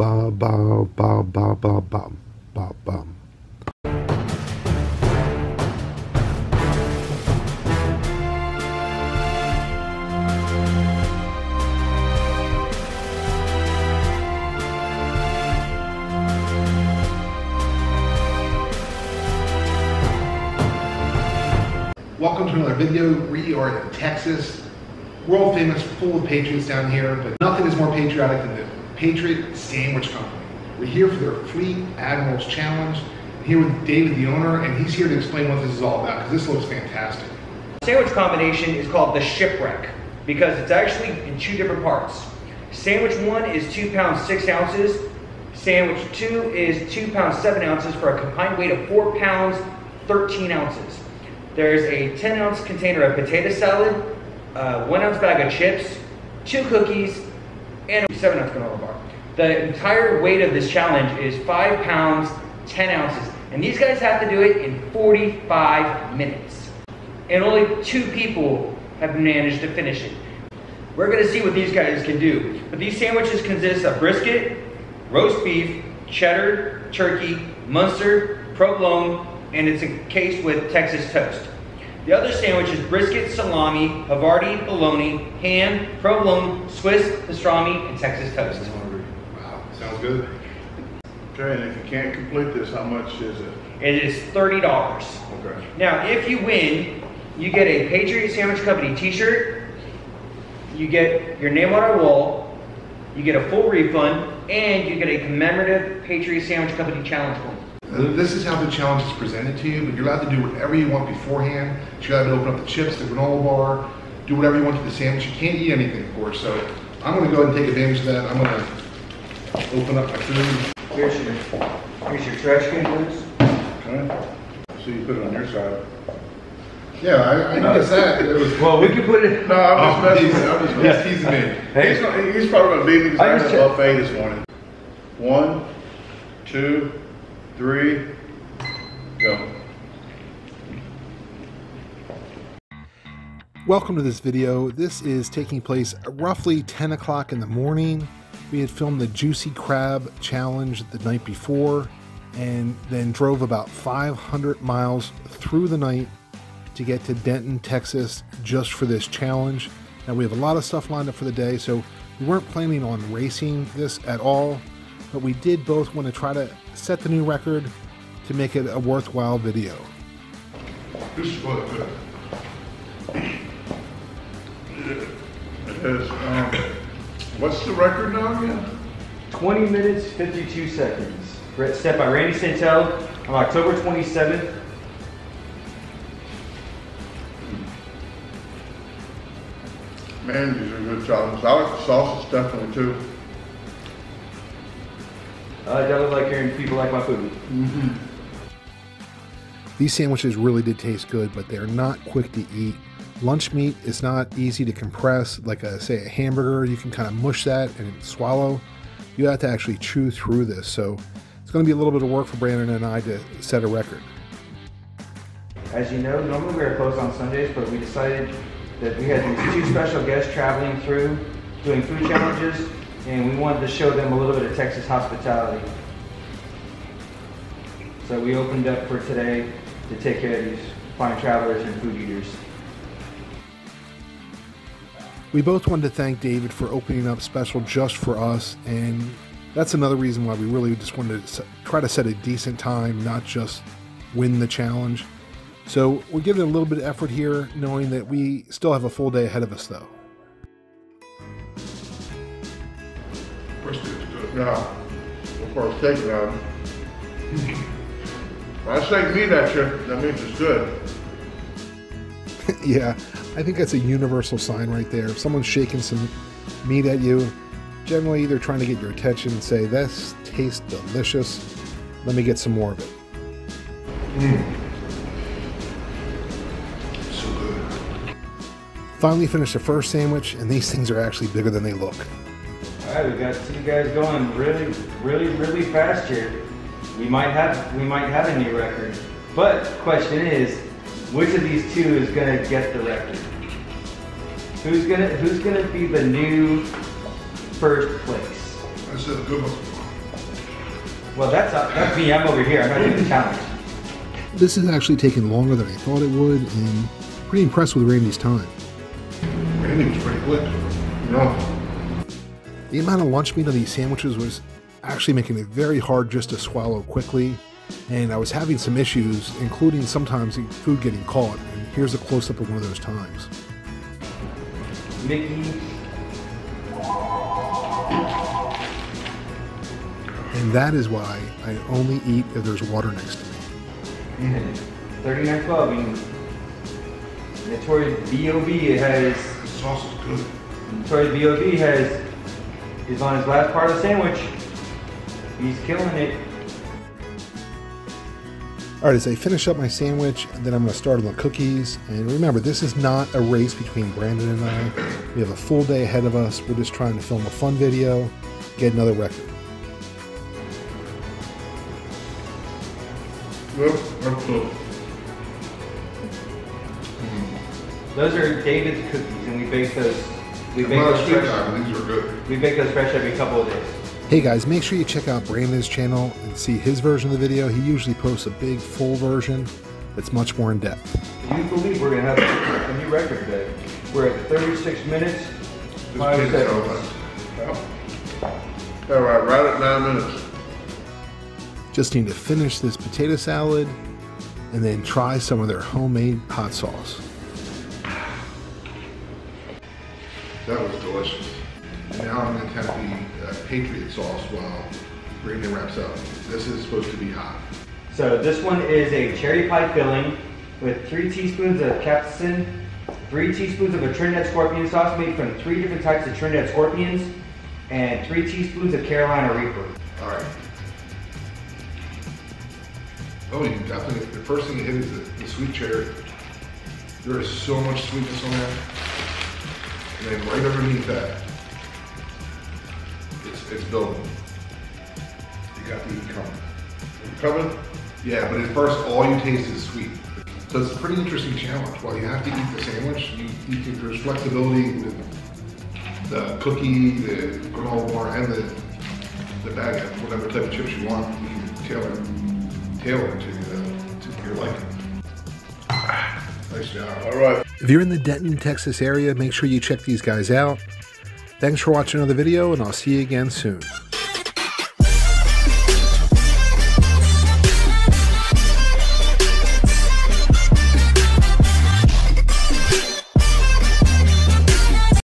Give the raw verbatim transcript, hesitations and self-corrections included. ba ba ba ba ba ba ba ba. Welcome to another video. We are in Texas, world famous, full of patriots down here, but nothing is more patriotic than the Patriot Sandwich Company. We're here for their Fleet Admiral's Challenge. I'm here with David, the owner, and he's here to explain what this is all about, because this looks fantastic. Sandwich combination is called the shipwreck, because it's actually in two different parts. Sandwich one is two pounds, six ounces. Sandwich two is two pounds, seven ounces for a combined weight of four pounds, thirteen ounces. There's a ten ounce container of potato salad, uh, one ounce bag of chips, two cookies, and a seven ounce granola bar. The entire weight of this challenge is five pounds, ten ounces. And these guys have to do it in forty-five minutes. And only two people have managed to finish it. We're gonna see what these guys can do. But these sandwiches consist of brisket, roast beef, cheddar, turkey, mustard, provolone, and it's encased with Texas toast. The other sandwich is brisket, salami, Havarti, bologna, ham, provolone, Swiss, pastrami, and Texas toast. I'm hungry. Wow, sounds good. Okay, and if you can't complete this, how much is it? It is thirty dollars. Okay. Now, if you win, you get a Patriot Sandwich Company t-shirt, you get your name on our wall, you get a full refund, and you get a commemorative Patriot Sandwich Company challenge coin. This is how the challenge is presented to you, but you're allowed to do whatever you want beforehand. You're allowed to open up the chips, the granola bar, do whatever you want to the sandwich. You can't eat anything, of course, so I'm going to go ahead and take advantage of that. I'm going to open up my food. Here's your, here's your trash can, please. Okay. So you put it on your side. Yeah, I, I noticed that. It was, well, we can put it... No, I'm just messing with oh, I'm just teasing me. Hey. He's, gonna, he's probably going to beat me because I had a buffet this morning. One, two... Three, go. Welcome to this video. This is taking place roughly ten o'clock in the morning. We had filmed the Juicy Crab Challenge the night before and then drove about five hundred miles through the night to get to Denton, Texas just for this challenge. Now we have a lot of stuff lined up for the day, so we weren't planning on racing this at all, but we did both want to try to set the new record to make it a worthwhile video. This is really good. It is, um, what's the record now again? twenty minutes, fifty-two seconds. Set by Randy Santel on October twenty-seventh. Man, these are good challenges. I like the sauces definitely too. I don't like hearing people like my food. Mm-hmm. These sandwiches really did taste good, but they're not quick to eat. Lunch meat is not easy to compress. Like a, say a hamburger, you can kind of mush that and swallow. You have to actually chew through this. So it's going to be a little bit of work for Brandon and I to set a record. As you know, normally we are closed on Sundays, but we decided that we had these two special guests traveling through, doing food challenges, and we wanted to show them a little bit of Texas hospitality. So we opened up for today to take care of these fine travelers and food eaters. We both wanted to thank David for opening up special just for us, and that's another reason why we really just wanted to try to set a decent time, not just win the challenge. So we're giving a little bit of effort here, knowing that we still have a full day ahead of us though. Now, before I take it out, I shake meat at you, that means it's good. Yeah, I think that's a universal sign right there. If someone's shaking some meat at you, generally they're trying to get your attention and say, this tastes delicious, let me get some more of it. Mm. So good. Finally finished the first sandwich, and these things are actually bigger than they look. All right, we got two guys going really, really, really fast here. We might have, we might have a new record. But question is, which of these two is gonna get the record? Who's gonna, who's gonna be the new first place? That's a good one. Well, that's, uh, that's me. I'm over here. I'm not doing the challenge. This has actually taken longer than I thought it would, and I'm pretty impressed with Randy's time. Randy was pretty quick. No. The amount of lunch meat on these sandwiches was actually making it very hard just to swallow quickly, and I was having some issues, including sometimes food getting caught, and here's a close-up of one of those times. Mickey. And that is why I only eat if there's water next to me. Mm-hmm. thirty-nine twelve, and Notorious B O B has... The sauce is good. Notorious B O B has... is on his last part of the sandwich. He's killing it. Alright, as I finish up my sandwich, then I'm going to start on the cookies. And remember, this is not a race between Brandon and I. We have a full day ahead of us. We're just trying to film a fun video, get another record. Mm. Those are David's cookies, and we bake those. We bake those fresh. Out, these are good. We bake those fresh every couple of days. Hey guys, make sure you check out Brandon's channel and see his version of the video. He usually posts a big, full version that's much more in depth. Do you believe we're gonna have a new record today? We're at thirty-six minutes. Five seconds. All right, right at nine minutes. Just need to finish this potato salad and then try some of their homemade hot sauce. That was delicious. And now I'm going to attempt the uh, Patriot sauce while Brandon wraps up. This is supposed to be hot. So this one is a cherry pie filling with three teaspoons of capsaicin, three teaspoons of a Trinidad Scorpion sauce made from three different types of Trinidad Scorpions, and three teaspoons of Carolina Reaper. All right. Oh, you definitely, the first thing you hit is the, the sweet cherry. There is so much sweetness on that. And then right underneath that, it's, it's building. You got the heat coming. Coming? Yeah, but at first, all you taste is sweet. So it's a pretty interesting challenge. While you have to eat the sandwich, you, you can, there's flexibility with the cookie, the granola bar, and the, the bag of whatever type of chips you want. You can tailor Taylor to, uh, to your liking. Nice job. All right. If you're in the Denton, Texas area, make sure you check these guys out. Thanks for watching another video, and I'll see you again soon.